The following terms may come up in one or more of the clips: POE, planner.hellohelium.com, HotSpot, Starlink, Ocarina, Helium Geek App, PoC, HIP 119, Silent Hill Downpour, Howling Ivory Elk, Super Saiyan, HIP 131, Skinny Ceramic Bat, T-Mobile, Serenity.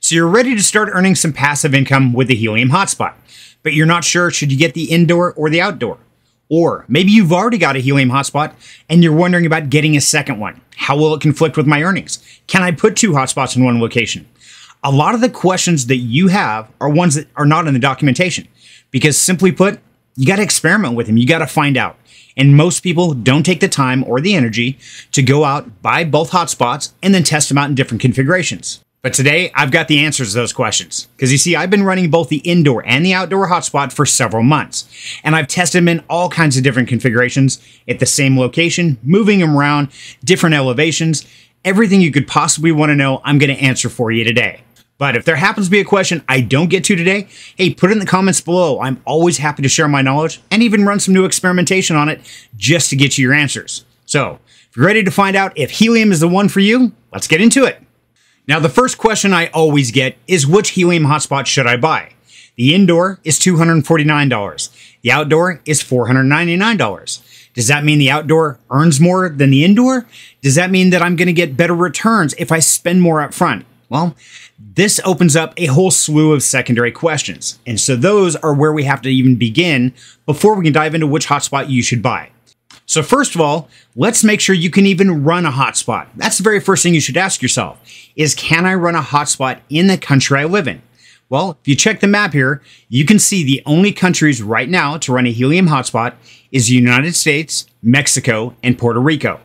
So you're ready to start earning some passive income with the Helium hotspot, but you're not sure should you get the indoor or the outdoor. Or maybe you've already got a Helium hotspot and you're wondering about getting a second one. How will it conflict with my earnings? Can I put two hotspots in one location? A lot of the questions that you have are ones that are not in the documentation, because simply put, you got to experiment with them. You got to find out. And most people don't take the time or the energy to go out, buy both hotspots, and then test them out in different configurations. But today, I've got the answers to those questions. Because you see, I've been running both the indoor and the outdoor hotspot for several months. And I've tested them in all kinds of different configurations at the same location, moving them around, different elevations. Everything you could possibly want to know, I'm going to answer for you today. But if there happens to be a question I don't get to today, hey, put it in the comments below. I'm always happy to share my knowledge and even run some new experimentation on it just to get you your answers. So if you're ready to find out if Helium is the one for you, let's get into it. Now, the first question I always get is which Helium hotspot should I buy? The indoor is $249. The outdoor is $499. Does that mean the outdoor earns more than the indoor? Does that mean that I'm going to get better returns if I spend more up front? Well, this opens up a whole slew of secondary questions. And so those are where we have to even begin before we can dive into which hotspot you should buy. So first of all, let's make sure you can even run a hotspot. That's the very first thing you should ask yourself is, can I run a hotspot in the country I live in? Well, if you check the map here, you can see the only countries right now to run a Helium hotspot is the United States, Mexico, and Puerto Rico.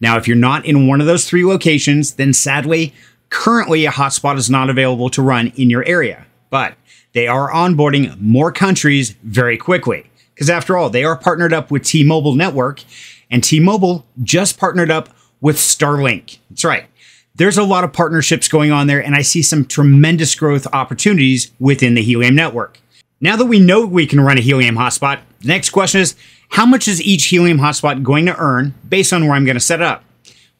Now, if you're not in one of those three locations, then sadly, currently a hotspot is not available to run in your area, but they are onboarding more countries very quickly. Because after all, they are partnered up with T-Mobile network, and T-Mobile just partnered up with Starlink. That's right. There's a lot of partnerships going on there, and I see some tremendous growth opportunities within the Helium network. Now that we know we can run a Helium hotspot, the next question is, how much is each Helium hotspot going to earn based on where I'm going to set it up?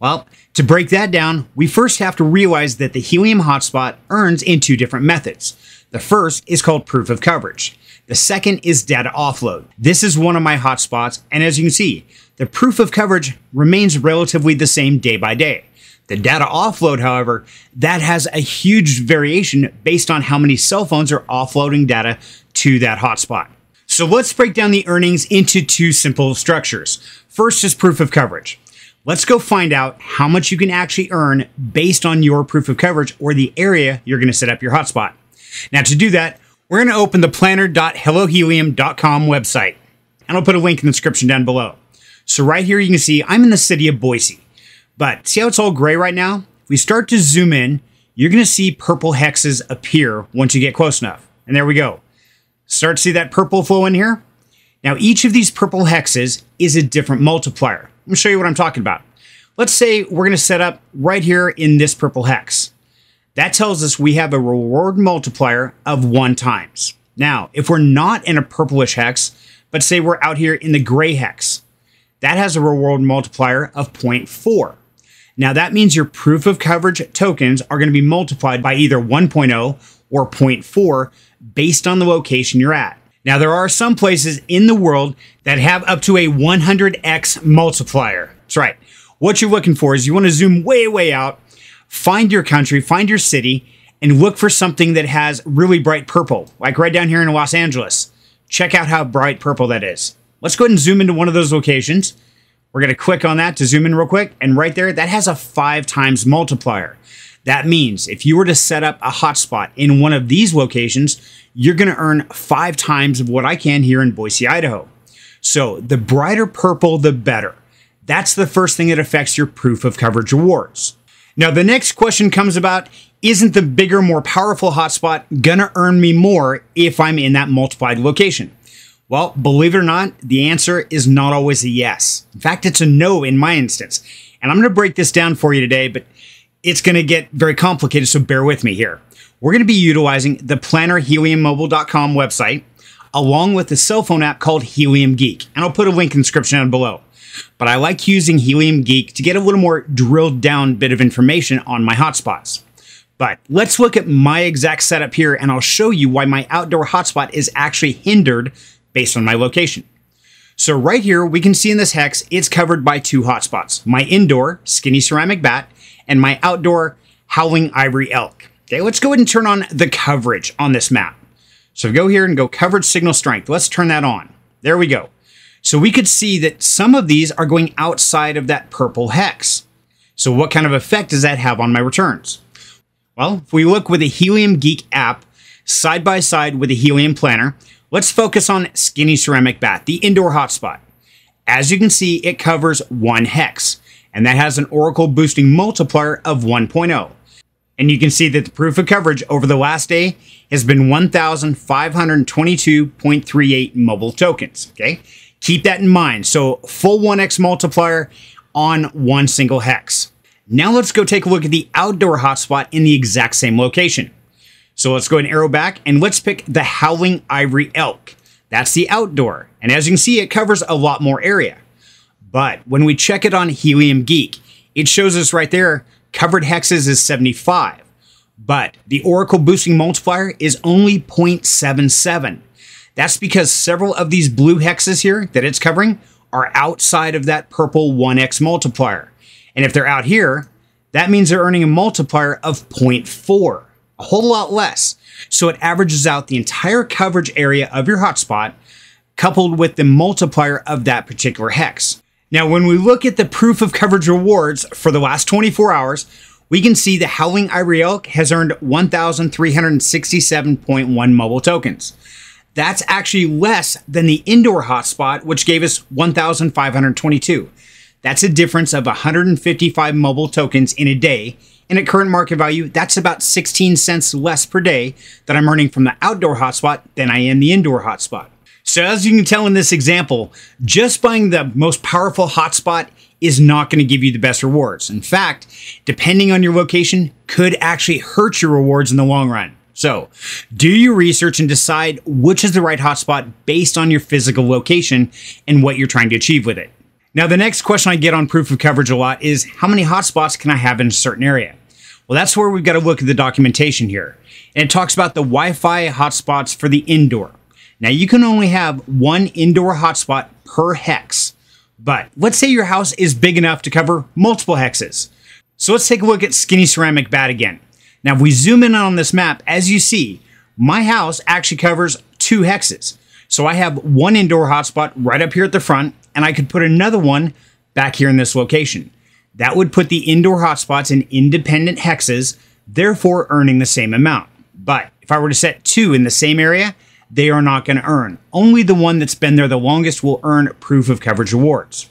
Well, to break that down, we first have to realize that the Helium hotspot earns in two different methods. The first is called proof of coverage. The second is data offload. This is one of my hotspots, and as you can see, the proof of coverage remains relatively the same day by day. The data offload, however, that has a huge variation based on how many cell phones are offloading data to that hotspot. So let's break down the earnings into two simple structures. First is proof of coverage. Let's go find out how much you can actually earn based on your proof of coverage or the area you're going to set up your hotspot. Now, to do that, we're going to open the planner.hellohelium.com website, and I'll put a link in the description down below. So right here, you can see I'm in the city of Boise, but see how it's all gray right now? If we start to zoom in, you're going to see purple hexes appear once you get close enough. And there we go. Start to see that purple flow in here. Now, each of these purple hexes is a different multiplier. Let me show you what I'm talking about. Let's say we're going to set up right here in this purple hex. That tells us we have a reward multiplier of 1x. Now, if we're not in a purplish hex, but say we're out here in the gray hex, that has a reward multiplier of 0.4. Now, that means your proof of coverage tokens are going to be multiplied by either 1.0 or 0.4 based on the location you're at. Now, there are some places in the world that have up to a 100x multiplier. That's right. What you're looking for is you want to zoom way, way out, find your country, find your city, and look for something that has really bright purple, like right down here in Los Angeles. Check out how bright purple that is. Let's go ahead and zoom into one of those locations. We're going to click on that to zoom in real quick. And right there, that has a 5x multiplier. That means if you were to set up a hotspot in one of these locations, you're going to earn 5x of what I can here in Boise, Idaho. So the brighter purple, the better. That's the first thing that affects your proof of coverage awards. Now, the next question comes about, isn't the bigger, more powerful hotspot gonna earn me more if I'm in that multiplied location? Well, believe it or not, the answer is not always a yes. In fact, it's a no in my instance. And I'm gonna break this down for you today, but it's gonna get very complicated, so bear with me here. We're gonna be utilizing the planner.hellohelium.com website along with the cell phone app called Helium Geek. And I'll put a link in the description down below. But I like using Helium Geek to get a little more drilled down bit of information on my hotspots. But let's look at my exact setup here, and I'll show you why my outdoor hotspot is actually hindered based on my location. So right here, we can see in this hex, it's covered by two hotspots, my indoor Skinny Ceramic Bat and my outdoor Howling Ivory Elk. Okay, let's go ahead and turn on the coverage on this map. So go here and go coverage signal strength. Let's turn that on. There we go. So we could see that some of these are going outside of that purple hex. So what kind of effect does that have on my returns? Well, if we look with the Helium Geek app side by side with the Helium Planner, let's focus on Skinny Ceramic Bat, the indoor hotspot. As you can see, it covers one hex, and that has an Oracle boosting multiplier of 1.0. And you can see that the proof of coverage over the last day has been 1,522.38 mobile tokens, okay? Keep that in mind. So full 1x multiplier on one single hex. Now let's go take a look at the outdoor hotspot in the exact same location. So let's go and arrow back and let's pick the Howling Ivory Elk. That's the outdoor. And as you can see, it covers a lot more area. But when we check it on Helium Geek, it shows us right there, covered hexes is 75, but the Oracle boosting multiplier is only 0.77. That's because several of these blue hexes here that it's covering are outside of that purple 1x multiplier. And if they're out here, that means they're earning a multiplier of 0.4, a whole lot less. So it averages out the entire coverage area of your hotspot coupled with the multiplier of that particular hex. Now, when we look at the proof of coverage rewards for the last 24 hours, we can see the Howling Ivory Elk has earned 1,367.1 mobile tokens. That's actually less than the indoor hotspot, which gave us 1,522. That's a difference of 155 mobile tokens in a day. And at current market value, that's about 16 cents less per day that I'm earning from the outdoor hotspot than I am the indoor hotspot. So as you can tell in this example, just buying the most powerful hotspot is not going to give you the best rewards. In fact, depending on your location, could actually hurt your rewards in the long run. So do your research and decide which is the right hotspot based on your physical location and what you're trying to achieve with it. Now, the next question I get on proof of coverage a lot is, how many hotspots can I have in a certain area? Well, that's where we've got to look at the documentation here. And it talks about the Wi-Fi hotspots for the indoor. Now, you can only have one indoor hotspot per hex, but let's say your house is big enough to cover multiple hexes. So let's take a look at Skinny Ceramic Bat again. Now, if we zoom in on this map, as you see, my house actually covers two hexes. So I have one indoor hotspot right up here at the front, and I could put another one back here in this location. That would put the indoor hotspots in independent hexes, therefore earning the same amount. But if I were to set two in the same area, they are not going to earn. Only the one that's been there the longest will earn proof of coverage rewards.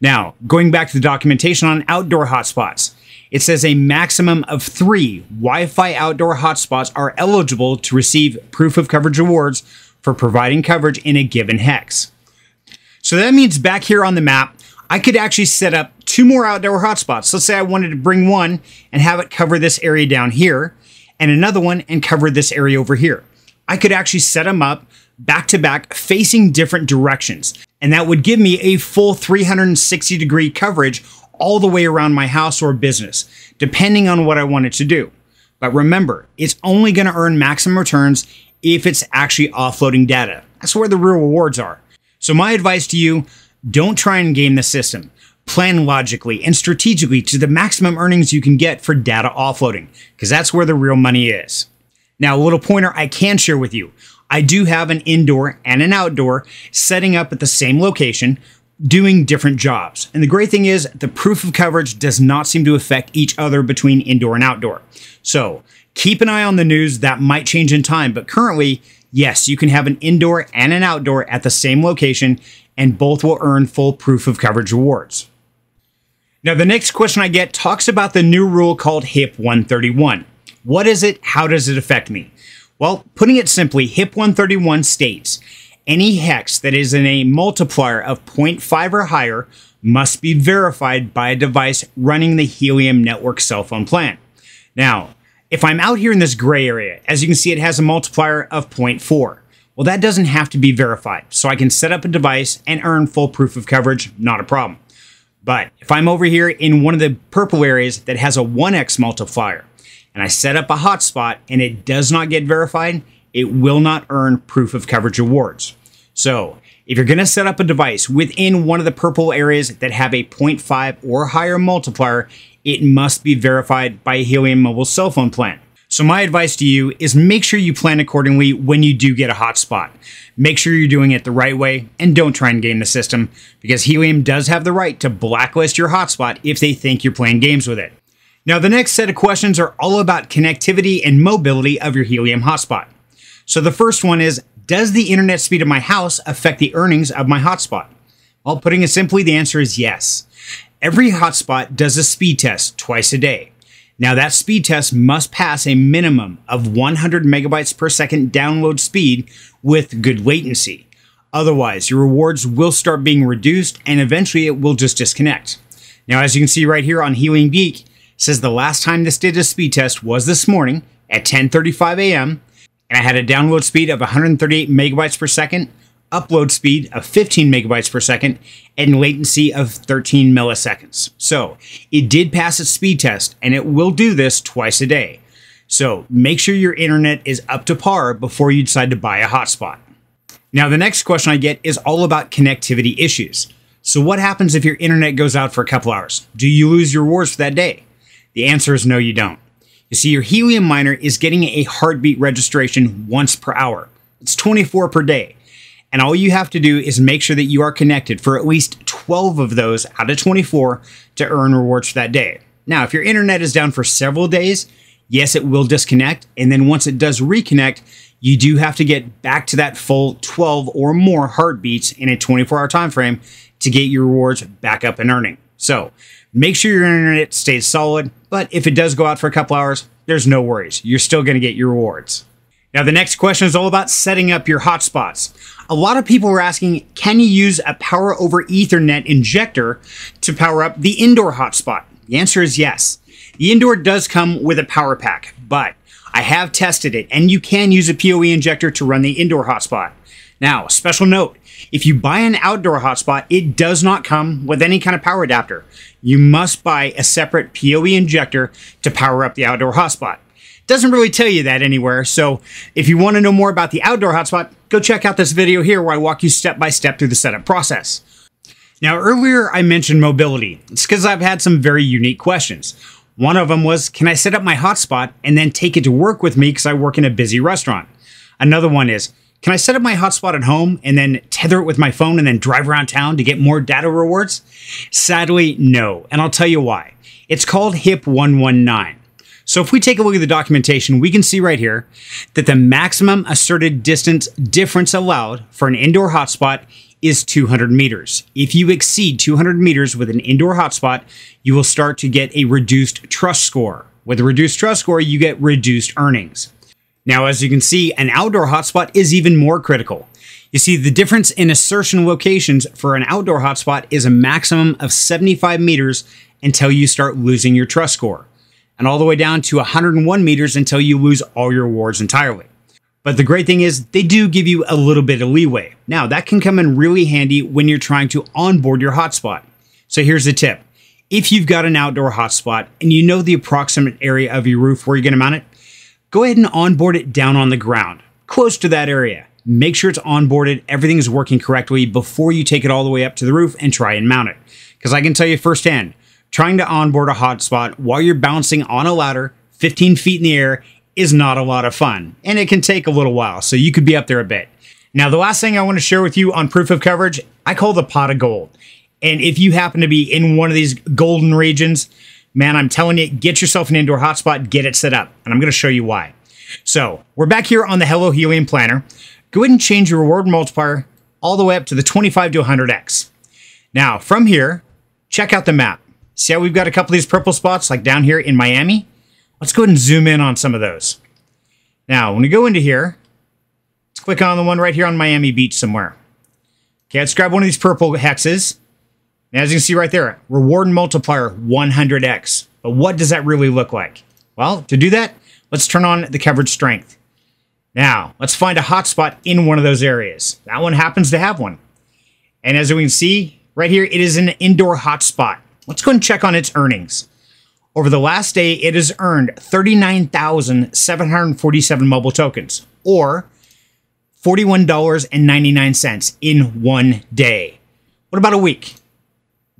Now, going back to the documentation on outdoor hotspots, it says a maximum of 3 Wi-Fi outdoor hotspots are eligible to receive proof of coverage rewards for providing coverage in a given hex. So that means back here on the map, I could actually set up 2 more outdoor hotspots. Let's say I wanted to bring one and have it cover this area down here, and another one and cover this area over here. I could actually set them up back to back facing different directions. And that would give me a full 360-degree coverage all the way around my house or business, depending on what I wanted to do. But remember, it's only going to earn maximum returns if it's actually offloading data. That's where the real rewards are. So my advice to you, don't try and game the system. Plan logically and strategically to the maximum earnings you can get for data offloading, because that's where the real money is. Now, a little pointer I can share with you. I do have an indoor and an outdoor setting up at the same location, doing different jobs. And the great thing is the proof of coverage does not seem to affect each other between indoor and outdoor. So keep an eye on the news. That might change in time. But currently, yes, you can have an indoor and an outdoor at the same location, and both will earn full proof of coverage rewards. Now, the next question I get talks about the new rule called HIP 131. What is it? How does it affect me? Well, putting it simply, HIP 131 states, any hex that is in a multiplier of 0.5 or higher must be verified by a device running the Helium Network cell phone plan. Now, if I'm out here in this gray area, as you can see, it has a multiplier of 0.4. Well, that doesn't have to be verified. So I can set up a device and earn full proof of coverage, not a problem. But if I'm over here in one of the purple areas that has a 1x multiplier, and I set up a hotspot and it does not get verified, it will not earn proof of coverage awards. So if you're going to set up a device within one of the purple areas that have a 0.5 or higher multiplier, it must be verified by a Helium mobile cell phone plan. So my advice to you is make sure you plan accordingly when you do get a hotspot. Make sure you're doing it the right way and don't try and game the system, because Helium does have the right to blacklist your hotspot if they think you're playing games with it. Now, the next set of questions are all about connectivity and mobility of your Helium hotspot. So the first one is, does the internet speed of my house affect the earnings of my hotspot? Well, putting it simply, the answer is yes. Every hotspot does a speed test twice a day. Now, that speed test must pass a minimum of 100 megabytes per second download speed with good latency. Otherwise, your rewards will start being reduced and eventually it will just disconnect. Now, as you can see right here on Helium Geek, it says the last time this did a speed test was this morning at 10:35 a.m. and I had a download speed of 138 megabytes per second, upload speed of 15 megabytes per second, and latency of 13 milliseconds. So it did pass its speed test, and it will do this twice a day. So make sure your internet is up to par before you decide to buy a hotspot. Now, the next question I get is all about connectivity issues. So what happens if your internet goes out for a couple hours? Do you lose your rewards for that day? The answer is no, you don't. You see, your Helium miner is getting a heartbeat registration once per hour. It's 24 per day. And all you have to do is make sure that you are connected for at least 12 of those out of 24 to earn rewards for that day. Now, if your internet is down for several days, yes, it will disconnect. And then once it does reconnect, you do have to get back to that full 12 or more heartbeats in a 24-hour time frame to get your rewards back up and earning. So make sure your internet stays solid. But if it does go out for a couple hours, there's no worries. You're still going to get your rewards. Now, the next question is all about setting up your hotspots. A lot of people are asking, can you use a power over Ethernet injector to power up the indoor hotspot? The answer is yes. The indoor does come with a power pack, but I have tested it and you can use a POE injector to run the indoor hotspot. Now, special note, if you buy an outdoor hotspot, it does not come with any kind of power adapter. You must buy a separate POE injector to power up the outdoor hotspot. Doesn't really tell you that anywhere. So if you want to know more about the outdoor hotspot, go check out this video here where I walk you step by step through the setup process. Now, earlier I mentioned mobility. It's because I've had some very unique questions. One of them was, can I set up my hotspot and then take it to work with me because I work in a busy restaurant? Another one is, can I set up my hotspot at home and then tether it with my phone and then drive around town to get more data rewards? Sadly, no. And I'll tell you why. It's called HIP 119. So if we take a look at the documentation, we can see right here that the maximum asserted distance difference allowed for an indoor hotspot is 200 meters. If you exceed 200 meters with an indoor hotspot, you will start to get a reduced trust score. With a reduced trust score, you get reduced earnings. Now, as you can see, an outdoor hotspot is even more critical. You see, the difference in assertion locations for an outdoor hotspot is a maximum of 75 meters until you start losing your trust score, and all the way down to 101 meters until you lose all your rewards entirely. But the great thing is they do give you a little bit of leeway. Now, that can come in really handy when you're trying to onboard your hotspot. So here's the tip. If you've got an outdoor hotspot and you know the approximate area of your roof where you're gonna mount it, go ahead and onboard it down on the ground, close to that area. Make sure it's onboarded, everything's working correctly before you take it all the way up to the roof and try and mount it. Because I can tell you firsthand, trying to onboard a hotspot while you're bouncing on a ladder 15 feet in the air is not a lot of fun, and it can take a little while, so you could be up there a bit. Now, the last thing I want to share with you on proof of coverage, I call the pot of gold. And if you happen to be in one of these golden regions, man, I'm telling you, get yourself an indoor hotspot, get it set up, and I'm going to show you why. So we're back here on the Hello Helium Planner. Go ahead and change your reward multiplier all the way up to the 25 to 100x. Now, from here, check out the map. See how we've got a couple of these purple spots, like down here in Miami? Let's go ahead and zoom in on some of those. Now, when we go into here, let's click on the one right here on Miami Beach somewhere. Okay, let's grab one of these purple hexes. And as you can see right there, reward multiplier 100x. But what does that really look like? Well, to do that, let's turn on the coverage strength. Now, let's find a hotspot in one of those areas. That one happens to have one. And as we can see, right here, it is an indoor hotspot. Let's go and check on its earnings. Over the last day, it has earned 39,747 mobile tokens, or $41.99 in one day. What about a week?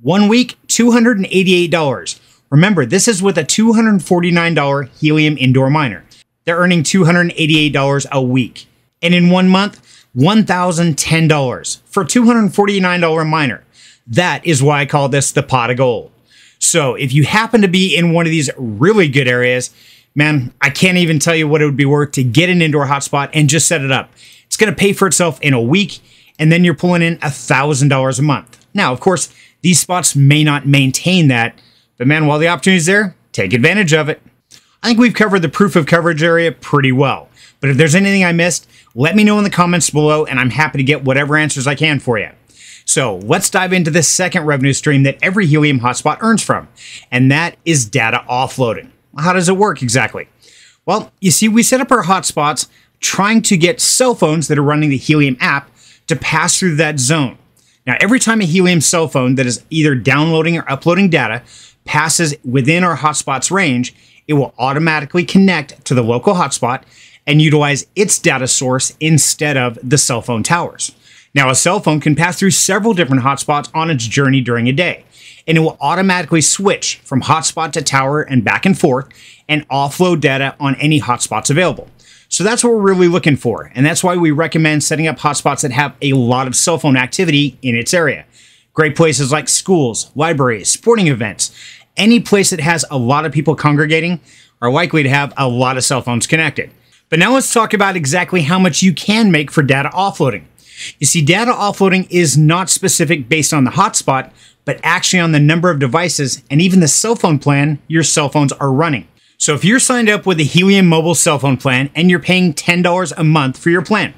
1 week, $288. Remember, this is with a $249 Helium indoor miner. they're earning $288 a week. And in 1 month, $1,010 for $249 miner. That is why I call this the pot of gold. So if you happen to be in one of these really good areas, man, I can't even tell you what it would be worth to get an indoor hotspot and just set it up. It's going to pay for itself in a week, and then you're pulling in $1,000 a month. Now, of course, these spots may not maintain that, but man, while the opportunity is there, take advantage of it. I think we've covered the proof of coverage area pretty well, but if there's anything I missed, let me know in the comments below, and I'm happy to get whatever answers I can for you. So let's dive into the second revenue stream that every Helium hotspot earns from, and that is data offloading. How does it work exactly? Well, you see, we set up our hotspots trying to get cell phones that are running the Helium app to pass through that zone. Now, every time a Helium cell phone that is either downloading or uploading data passes within our hotspot's range, it will automatically connect to the local hotspot and utilize its data source instead of the cell phone towers. Now, a cell phone can pass through several different hotspots on its journey during a day, and it will automatically switch from hotspot to tower and back and forth and offload data on any hotspots available. So that's what we're really looking for, and that's why we recommend setting up hotspots that have a lot of cell phone activity in its area. Great places like schools, libraries, sporting events, any place that has a lot of people congregating are likely to have a lot of cell phones connected. But now let's talk about exactly how much you can make for data offloading. You see, data offloading is not specific based on the hotspot, but actually on the number of devices and even the cell phone plan your cell phones are running. So if you're signed up with a Helium mobile cell phone plan and you're paying $10 a month for your plan,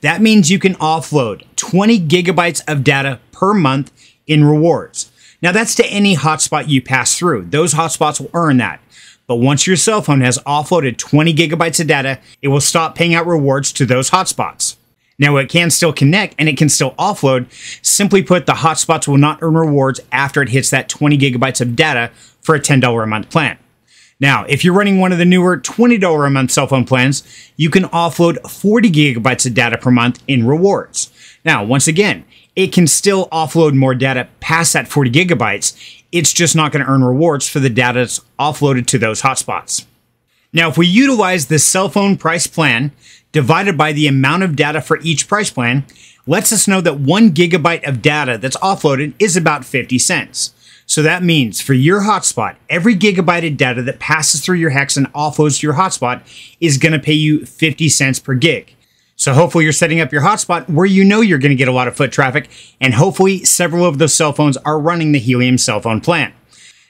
that means you can offload 20 gigabytes of data per month in rewards. Now, that's to any hotspot you pass through. Those hotspots will earn that. But once your cell phone has offloaded 20 gigabytes of data, it will stop paying out rewards to those hotspots. Now, it can still connect and it can still offload. Simply put, the hotspots will not earn rewards after it hits that 20 gigabytes of data for a $10 a month plan. Now, if you're running one of the newer $20 a month cell phone plans, you can offload 40 gigabytes of data per month in rewards. Now, once again, it can still offload more data past that 40 gigabytes. It's just not going to earn rewards for the data that's offloaded to those hotspots. Now, if we utilize the cell phone price plan divided by the amount of data for each price plan, lets us know that 1 gigabyte of data that's offloaded is about 50 cents. So that means for your hotspot, every gigabyte of data that passes through your hex and offloads to your hotspot is going to pay you 50 cents per gig. So hopefully you're setting up your hotspot where you know you're going to get a lot of foot traffic, and hopefully several of those cell phones are running the Helium cell phone plan.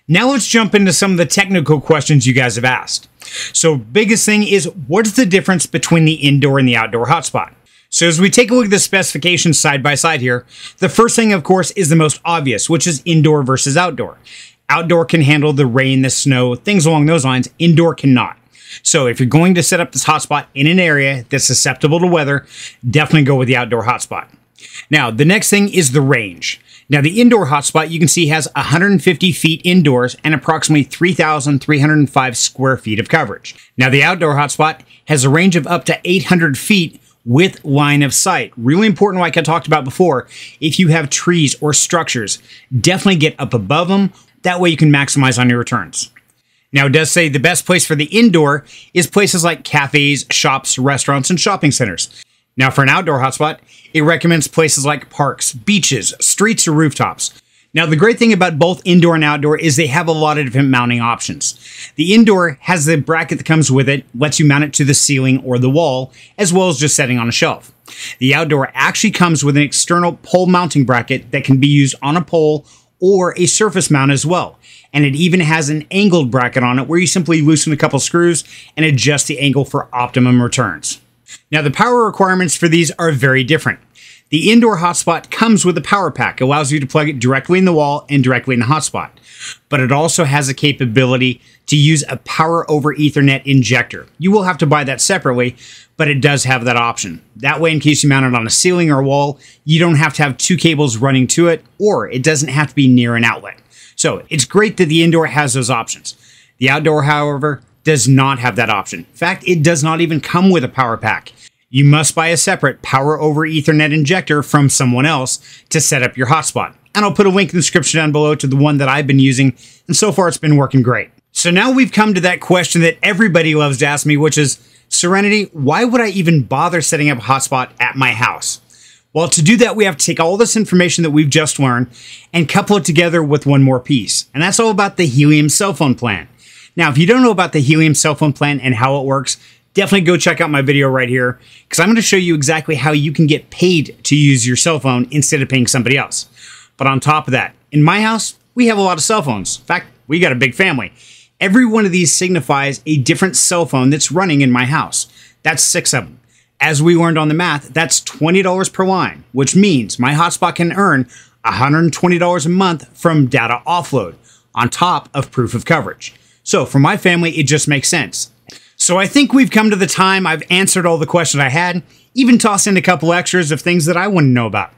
Now let's jump into some of the technical questions you guys have asked. So biggest thing is, what's the difference between the indoor and the outdoor hotspot? So as we take a look at the specifications side by side here, the first thing, of course, is the most obvious, which is indoor versus outdoor. Outdoor can handle the rain, the snow, things along those lines. Indoor cannot. So if you're going to set up this hotspot in an area that's susceptible to weather, definitely go with the outdoor hotspot. Now, the next thing is the range. Now, the indoor hotspot, you can see, has 150 feet indoors and approximately 3,305 square feet of coverage. Now, the outdoor hotspot has a range of up to 800 feet with line of sight. Really important, like I talked about before, if you have trees or structures, definitely get up above them. That way you can maximize on your returns. Now, it does say the best place for the indoor is places like cafes, shops, restaurants, and shopping centers. Now, for an outdoor hotspot, it recommends places like parks, beaches, streets, or rooftops. Now, the great thing about both indoor and outdoor is they have a lot of different mounting options. The indoor has the bracket that comes with it, lets you mount it to the ceiling or the wall, as well as just setting on a shelf. The outdoor actually comes with an external pole mounting bracket that can be used on a pole or a surface mount as well. And it even has an angled bracket on it where you simply loosen a couple screws and adjust the angle for optimum returns. Now, the power requirements for these are very different. The indoor hotspot comes with a power pack. It allows you to plug it directly in the wall and directly in the hotspot. But it also has a capability to use a power over Ethernet injector. You will have to buy that separately, but it does have that option. That way, in case you mount it on a ceiling or a wall, you don't have to have two cables running to it, or it doesn't have to be near an outlet. So it's great that the indoor has those options. The outdoor, however, does not have that option. In fact, it does not even come with a power pack. You must buy a separate power over Ethernet injector from someone else to set up your hotspot. And I'll put a link in the description down below to the one that I've been using, and so far it's been working great. So now we've come to that question that everybody loves to ask me, which is, Serenity, why would I even bother setting up a hotspot at my house? Well, to do that, we have to take all this information that we've just learned and couple it together with one more piece. And that's all about the Helium cell phone plan. Now, if you don't know about the Helium cell phone plan and how it works, definitely go check out my video right here, because I'm going to show you exactly how you can get paid to use your cell phone instead of paying somebody else. But on top of that, in my house, we have a lot of cell phones. In fact, we got a big family. Every one of these signifies a different cell phone that's running in my house. That's 6 of them. As we learned on the math, that's $20 per line, which means my hotspot can earn $120 a month from data offload on top of proof of coverage. So for my family, it just makes sense. So I think we've come to the time I've answered all the questions I had, even tossed in a couple extras of things that I wouldn't know about.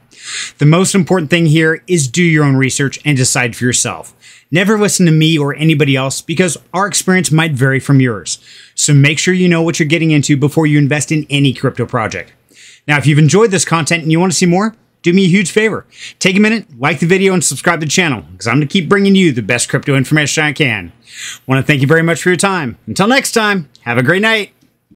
The most important thing here is do your own research and decide for yourself. Never listen to me or anybody else, because our experience might vary from yours. So make sure you know what you're getting into before you invest in any crypto project. Now, if you've enjoyed this content and you want to see more, do me a huge favor. Take a minute, like the video, and subscribe to the channel, because I'm going to keep bringing you the best crypto information I can. I want to thank you very much for your time. Until next time, have a great night.